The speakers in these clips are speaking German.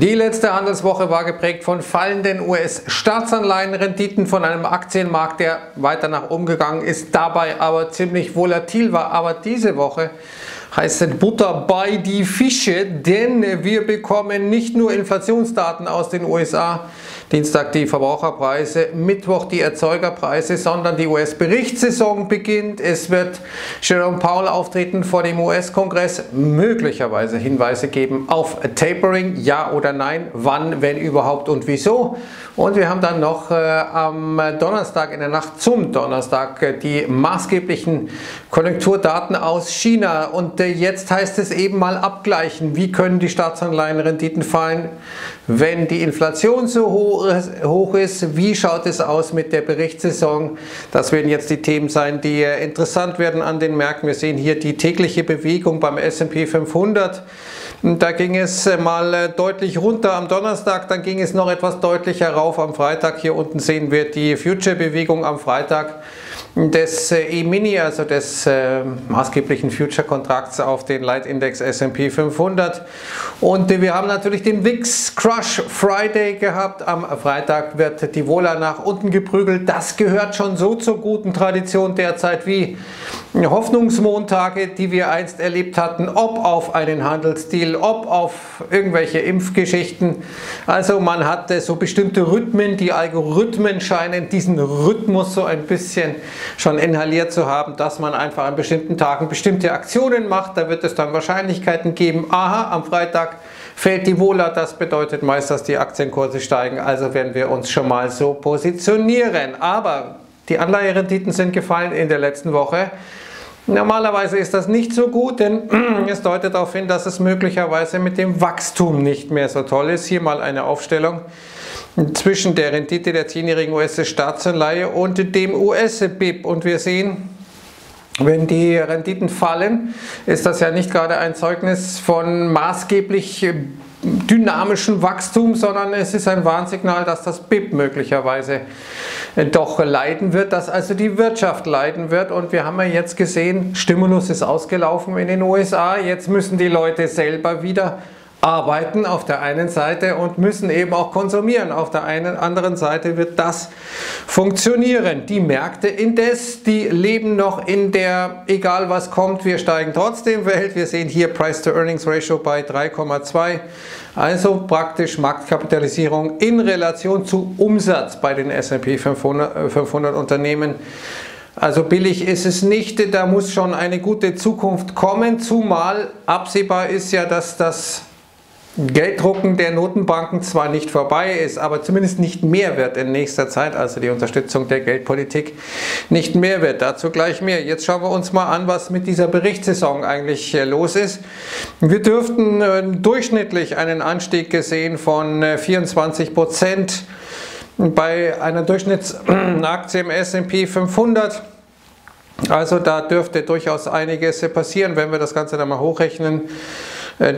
Die letzte Handelswoche war geprägt von fallenden US-Staatsanleihenrenditen, von einem Aktienmarkt, der weiter nach oben gegangen ist, dabei aber ziemlich volatil war. Aber diese Woche heißt es Butter bei die Fische, denn wir bekommen nicht nur Inflationsdaten aus den USA, Dienstag die Verbraucherpreise, Mittwoch die Erzeugerpreise, sondern die US-Berichtssaison beginnt. Es wird Jerome Powell auftreten vor dem US-Kongress, möglicherweise Hinweise geben auf Tapering, ja oder nein, wann, wenn überhaupt und wieso. Und wir haben dann noch am Donnerstag, in der Nacht zum Donnerstag, die maßgeblichen Konjunkturdaten aus China. Und jetzt heißt es eben mal abgleichen, wie können die Staatsanleihenrenditen fallen, wenn die Inflation so hoch ist, wie schaut es aus mit der Berichtssaison. Das werden jetzt die Themen sein, die interessant werden an den Märkten. Wir sehen hier die tägliche Bewegung beim S&P 500. Da ging es mal deutlich runter am Donnerstag, dann ging es noch etwas deutlicher rauf am Freitag. Hier unten sehen wir die Future-Bewegung am Freitag des E-Mini, also des maßgeblichen Future-Kontrakts auf den Leitindex S&P 500. Und wir haben natürlich den VIX Crush Friday gehabt. Am Freitag wird die Vola nach unten geprügelt. Das gehört schon so zur guten Tradition derzeit wie Hoffnungsmontage, die wir einst erlebt hatten, ob auf einen Handelsdeal, ob auf irgendwelche Impfgeschichten. Also man hat so bestimmte Rhythmen, die Algorithmen scheinen diesen Rhythmus so ein bisschen schon inhaliert zu haben, dass man einfach an bestimmten Tagen bestimmte Aktionen macht. Da wird es dann Wahrscheinlichkeiten geben. Aha, am Freitag fällt die Vola, das bedeutet meist, dass die Aktienkurse steigen. Also werden wir uns schon mal so positionieren. Aber die Anleiherenditen sind gefallen in der letzten Woche. Normalerweise ist das nicht so gut, denn es deutet darauf hin, dass es möglicherweise mit dem Wachstum nicht mehr so toll ist. Hier mal eine Aufstellung zwischen der Rendite der 10-jährigen US-Staatsanleihe und dem US-BIP. Und wir sehen, wenn die Renditen fallen, ist das ja nicht gerade ein Zeugnis von maßgeblich dynamischen Wachstum, sondern es ist ein Warnsignal, dass das BIP möglicherweise doch leiden wird, dass also die Wirtschaft leiden wird. Und wir haben ja jetzt gesehen, Stimulus ist ausgelaufen in den USA, jetzt müssen die Leute selber wieder arbeiten auf der einen Seite und müssen eben auch konsumieren. Auf der einen anderen Seite wird das funktionieren. Die Märkte indes, die leben noch in der, egal was kommt, wir steigen trotzdem Welt. Wir sehen hier Price-to-Earnings-Ratio bei 3,2. Also praktisch Marktkapitalisierung in Relation zu Umsatz bei den S&P 500 Unternehmen. Also billig ist es nicht, da muss schon eine gute Zukunft kommen, zumal absehbar ist ja, dass das Gelddrucken der Notenbanken zwar nicht vorbei ist, aber zumindest nicht mehr wird in nächster Zeit, also die Unterstützung der Geldpolitik nicht mehr wird. Dazu gleich mehr. Jetzt schauen wir uns mal an, was mit dieser Berichtssaison eigentlich los ist. Wir dürften durchschnittlich einen Anstieg gesehen von 24% bei einer Durchschnittsaktie im S&P 500. Also da dürfte durchaus einiges passieren, wenn wir das Ganze dann mal hochrechnen.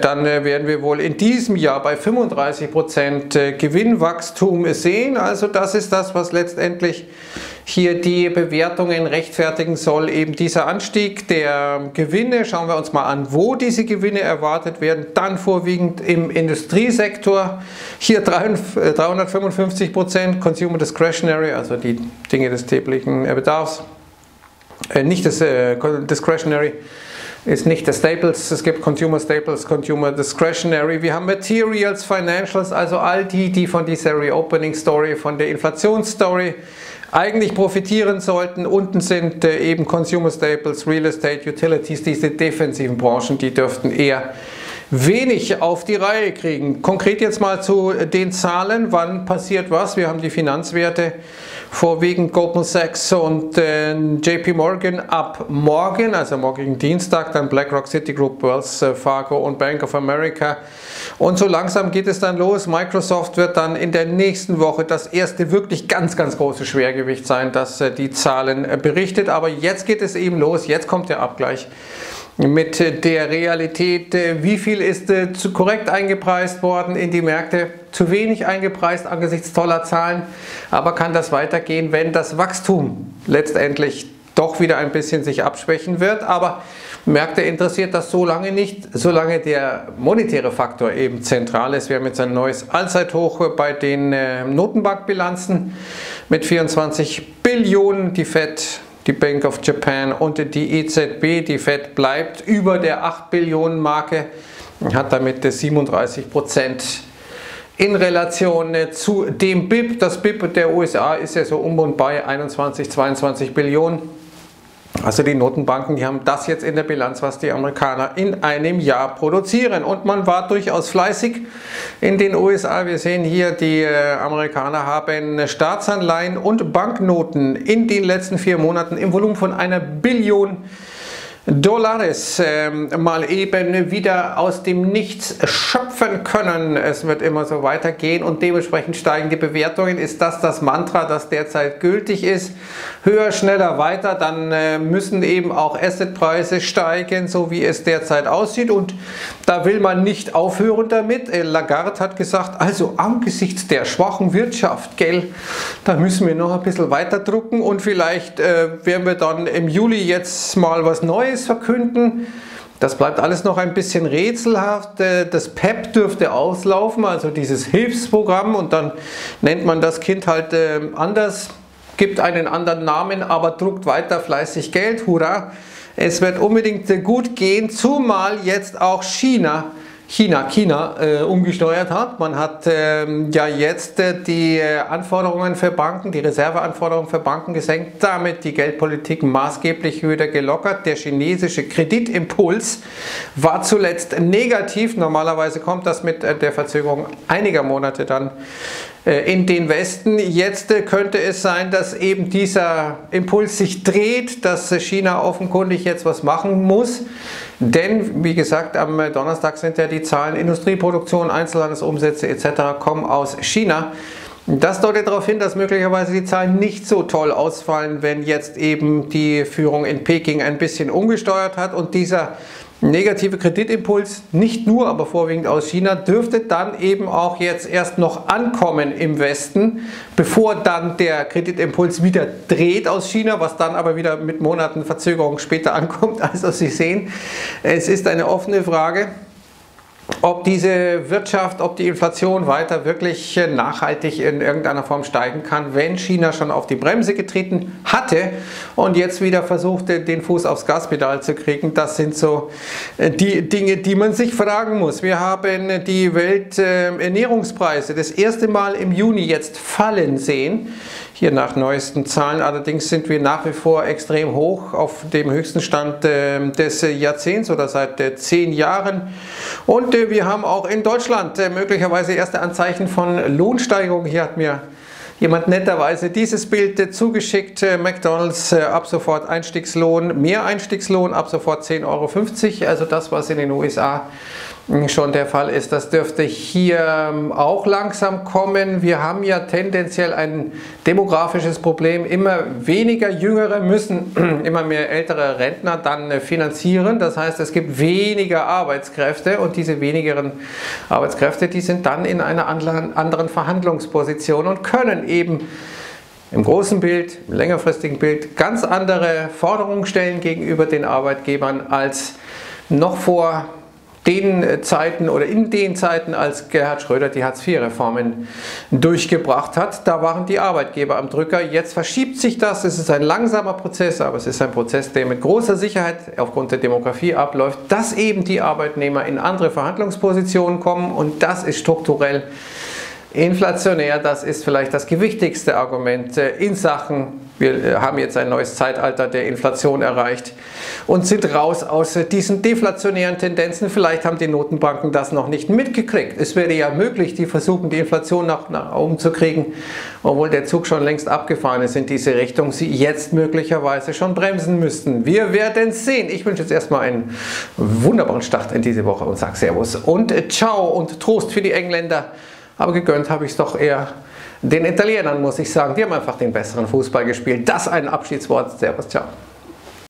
Dann werden wir wohl in diesem Jahr bei 35% Gewinnwachstum sehen. Also das ist das, was letztendlich hier die Bewertungen rechtfertigen soll, eben dieser Anstieg der Gewinne. Schauen wir uns mal an, wo diese Gewinne erwartet werden. Dann vorwiegend im Industriesektor. Hier 355%, Consumer Discretionary, also die Dinge des täglichen Bedarfs. Nicht das Discretionary ist nicht das Staples, es gibt Consumer Staples, Consumer Discretionary, wir haben Materials, Financials, also all die, die von dieser Reopening Story, von der Inflationsstory eigentlich profitieren sollten. Unten sind eben Consumer Staples, Real Estate, Utilities, diese defensiven Branchen, die dürften eher wenig auf die Reihe kriegen. Konkret jetzt mal zu den Zahlen, wann passiert was. Wir haben die Finanzwerte, vorwiegend Goldman Sachs und JP Morgan ab morgen, also morgigen Dienstag, dann BlackRock, Citigroup, Wells Fargo und Bank of America. Und so langsam geht es dann los. Microsoft wird dann in der nächsten Woche das erste wirklich ganz, ganz große Schwergewicht sein, das die Zahlen berichtet. Aber jetzt geht es eben los, jetzt kommt der Abgleich mit der Realität, wie viel ist korrekt eingepreist worden in die Märkte, zu wenig eingepreist angesichts toller Zahlen, aber kann das weitergehen, wenn das Wachstum letztendlich doch wieder ein bisschen sich abschwächen wird. Aber Märkte interessiert das so lange nicht, solange der monetäre Faktor eben zentral ist. Wir haben jetzt ein neues Allzeithoch bei den Notenbankbilanzen mit 24 Billionen. Die Fed, die Bank of Japan und die EZB, die Fed bleibt über der 8 Billionen Marke, hat damit 37% in Relation zu dem BIP. Das BIP der USA ist ja so um und bei 21, 22 Billionen. Also die Notenbanken, die haben das jetzt in der Bilanz, was die Amerikaner in einem Jahr produzieren. Und man war durchaus fleißig in den USA. Wir sehen hier, die Amerikaner haben Staatsanleihen und Banknoten in den letzten 4 Monaten im Volumen von 1 Billion Dollars mal eben wieder aus dem Nichts schöpfen können. Es wird immer so weitergehen und dementsprechend steigen die Bewertungen. Ist das Mantra, das derzeit gültig ist? Höher, schneller, weiter, dann müssen eben auch Assetpreise steigen, so wie es derzeit aussieht, und da will man nicht aufhören damit. Lagarde hat gesagt, also angesichts der schwachen Wirtschaft, gell, da müssen wir noch ein bisschen weiter drucken und vielleicht werden wir dann im Juli jetzt mal was Neues verkünden. Das bleibt alles noch ein bisschen rätselhaft. Das PEP dürfte auslaufen, also dieses Hilfsprogramm, und dann nennt man das Kind halt anders, gibt einen anderen Namen, aber druckt weiter fleißig Geld. Hurra! Es wird unbedingt gut gehen, zumal jetzt auch China umgesteuert hat. Man hat ja jetzt die Anforderungen für Banken, die Reserveanforderungen für Banken gesenkt, damit die Geldpolitik maßgeblich wieder gelockert. Der chinesische Kreditimpuls war zuletzt negativ. Normalerweise kommt das mit der Verzögerung einiger Monate dann in den Westen. Jetzt könnte es sein, dass eben dieser Impuls sich dreht, dass China offenkundig jetzt was machen muss. Denn, wie gesagt, am Donnerstag sind ja die Zahlen Industrieproduktion, Einzelhandelsumsätze etc. kommen aus China. Das deutet darauf hin, dass möglicherweise die Zahlen nicht so toll ausfallen, wenn jetzt eben die Führung in Peking ein bisschen umgesteuert hat. Und dieser negative Kreditimpuls, nicht nur, aber vorwiegend aus China, dürfte dann eben auch jetzt erst noch ankommen im Westen, bevor dann der Kreditimpuls wieder dreht aus China, was dann aber wieder mit Monaten Verzögerung später ankommt. Also Sie sehen, es ist eine offene Frage, ob diese Wirtschaft, ob die Inflation weiter wirklich nachhaltig in irgendeiner Form steigen kann, wenn China schon auf die Bremse getreten hatte und jetzt wieder versuchte, den Fuß aufs Gaspedal zu kriegen. Das sind so die Dinge, die man sich fragen muss. Wir haben die Welternährungspreise das erste Mal im Juni jetzt fallen sehen. Hier nach neuesten Zahlen, allerdings sind wir nach wie vor extrem hoch, auf dem höchsten Stand des Jahrzehnts oder seit 10 Jahren. Und wir haben auch in Deutschland möglicherweise erste Anzeichen von Lohnsteigerung. Hier hat mir jemand netterweise dieses Bild zugeschickt. McDonald's, ab sofort Einstiegslohn, mehr Einstiegslohn, ab sofort 10,50 €. Also das, was in den USA schon der Fall ist, das dürfte hier auch langsam kommen. Wir haben ja tendenziell ein demografisches Problem. Immer weniger Jüngere müssen immer mehr ältere Rentner dann finanzieren. Das heißt, es gibt weniger Arbeitskräfte, und diese wenigeren Arbeitskräfte, die sind dann in einer anderen Verhandlungsposition und können eben im großen Bild, im längerfristigen Bild ganz andere Forderungen stellen gegenüber den Arbeitgebern als noch vor den Zeiten oder in den Zeiten, als Gerhard Schröder die Hartz-IV-Reformen durchgebracht hat. Da waren die Arbeitgeber am Drücker. Jetzt verschiebt sich das. Es ist ein langsamer Prozess, aber es ist ein Prozess, der mit großer Sicherheit aufgrund der Demografie abläuft, dass eben die Arbeitnehmer in andere Verhandlungspositionen kommen, und das ist strukturell inflationär. Das ist vielleicht das gewichtigste Argument in Sachen, wir haben jetzt ein neues Zeitalter der Inflation erreicht und sind raus aus diesen deflationären Tendenzen. Vielleicht haben die Notenbanken das noch nicht mitgekriegt. Es wäre ja möglich, die versuchen, die Inflation nach oben zu kriegen, obwohl der Zug schon längst abgefahren ist in diese Richtung, sie jetzt möglicherweise schon bremsen müssten. Wir werden sehen. Ich wünsche jetzt erstmal einen wunderbaren Start in diese Woche und sage Servus und Ciao und Trost für die Engländer. Aber gegönnt habe ich es doch eher den Italienern, muss ich sagen. Die haben einfach den besseren Fußball gespielt. Das ein Abschiedswort. Servus, ciao.